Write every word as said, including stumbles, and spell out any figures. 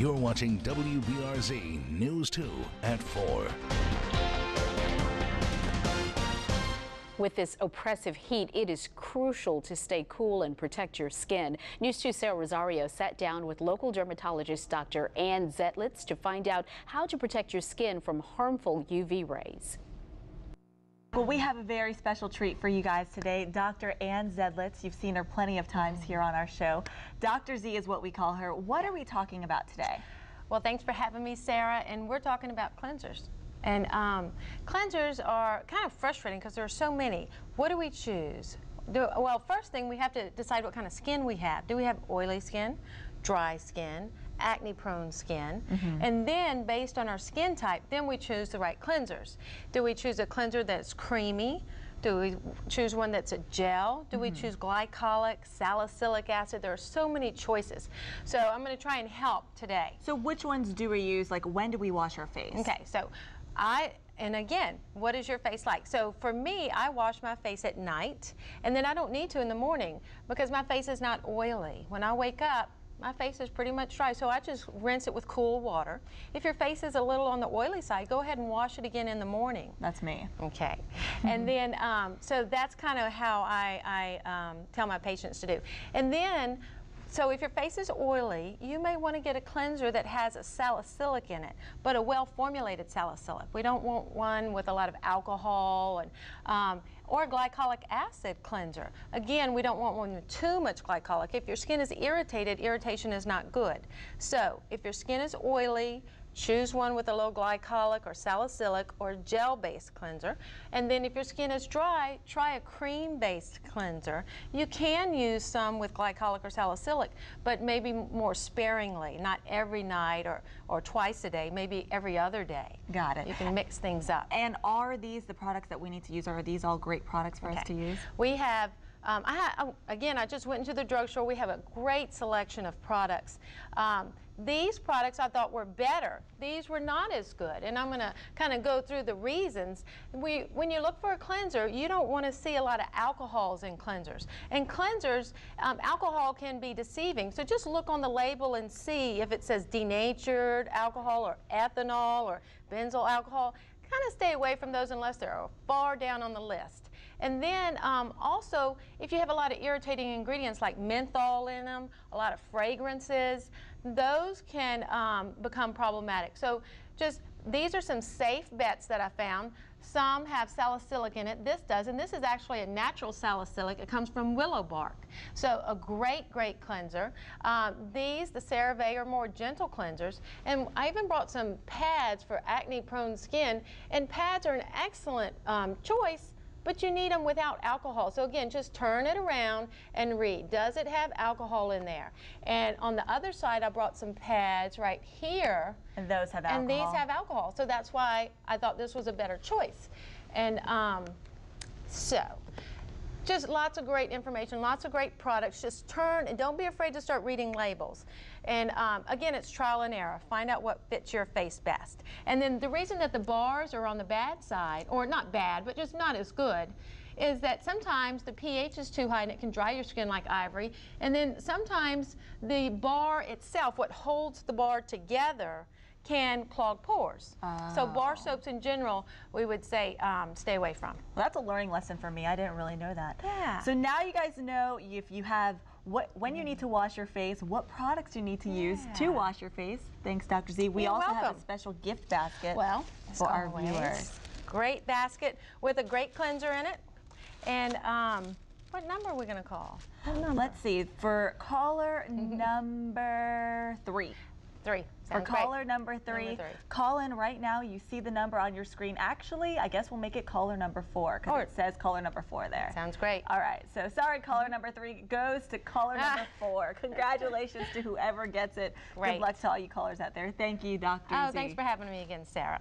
You're watching W B R Z News two at four. With this oppressive heat, it is crucial to stay cool and protect your skin. News two's Sarah Rosario sat down with local dermatologist Doctor Ann Zedlitz to find out how to protect your skin from harmful U V rays. Well, we have a very special treat for you guys today. Doctor Ann Zedlitz, you've seen her plenty of times here on our show. Doctor Z is what we call her. What are we talking about today? Well, thanks for having me, Sarah, and we're talking about cleansers. And um, cleansers are kind of frustrating because there are so many. What do we choose? Do, well, first thing, we have to decide what kind of skin we have. Do we have oily skin, dry skin, acne-prone skin, mm-hmm. and then based on our skin type, then we choose the right cleansers. Do we choose a cleanser that's creamy? Do we choose one that's a gel? Do mm-hmm. we choose glycolic, salicylic acid? There are so many choices. So I'm going to try and help today. So which ones do we use? Like, when do we wash our face? Okay, so I. And again, what is your face like? So for me, I wash my face at night, and then I don't need to in the morning because my face is not oily. When I wake up, my face is pretty much dry, so I just rinse it with cool water. If your face is a little on the oily side, go ahead and wash it again in the morning. That's me. Okay. Mm-hmm. And then, um, so that's kind of how I, I um, tell my patients to do. And then, so if your face is oily, you may want to get a cleanser that has a salicylic in it, but a well-formulated salicylic. We don't want one with a lot of alcohol and, um, or glycolic acid cleanser. Again, we don't want one with too much glycolic. If your skin is irritated, irritation is not good. So if your skin is oily, choose one with a low glycolic or salicylic or gel-based cleanser. And then if your skin is dry, try a cream-based cleanser. You can use some with glycolic or salicylic, but maybe more sparingly, not every night or, or twice a day, maybe every other day. Got it. You can mix things up. And are these the products that we need to use? Are these all great products for okay. us to use? We have Um, I, again, I just went into the drugstore. We have a great selection of products. Um, these products I thought were better. These were not as good, and I'm going to kind of go through the reasons. We, when you look for a cleanser, you don't want to see a lot of alcohols in cleansers. And cleansers, um, alcohol can be deceiving, so just look on the label and see if it says denatured alcohol or ethanol or benzyl alcohol. Kind of stay away from those unless they're far down on the list. And then um, also, if you have a lot of irritating ingredients like menthol in them, a lot of fragrances, those can um, become problematic. So just, these are some safe bets that I found. Some have salicylic in it. This does, and this is actually a natural salicylic. It comes from willow bark. So a great, great cleanser. Um, these, the CeraVe, are more gentle cleansers. And I even brought some pads for acne-prone skin. And pads are an excellent um, choice, but you need them without alcohol. So again, just turn it around and read. Does it have alcohol in there? And on the other side, I brought some pads right here. And those have alcohol. And these have alcohol. So that's why I thought this was a better choice. And um, so, just lots of great information, lots of great products. Just turn and don't be afraid to start reading labels. And um, again, it's trial and error. Find out what fits your face best. And then the reason that the bars are on the bad side, or not bad, but just not as good, is that sometimes the pH is too high and it can dry your skin like ivory. And then sometimes the bar itself, what holds the bar together, can clog pores. Oh. So bar soaps in general, we would say um, stay away from. Well, that's a learning lesson for me. I didn't really know that. Yeah. So now you guys know if you have what, when you need to wash your face, what products you need to yeah. use to wash your face. Thanks, Doctor Z. We You're also welcome. have a special gift basket well, for our always. viewers. Great basket with a great cleanser in it. And um, what number are we going to call? Let's see. For caller number three. Three. Or caller number three. number three. Call in right now. You see the number on your screen. Actually, I guess we'll make it caller number four because it says caller number four there. Sounds great. All right. So sorry, caller number three goes to caller number four. Congratulations to whoever gets it. Great. Good luck to all you callers out there. Thank you, Doctor Z. Oh, thanks for having me again, Sarah.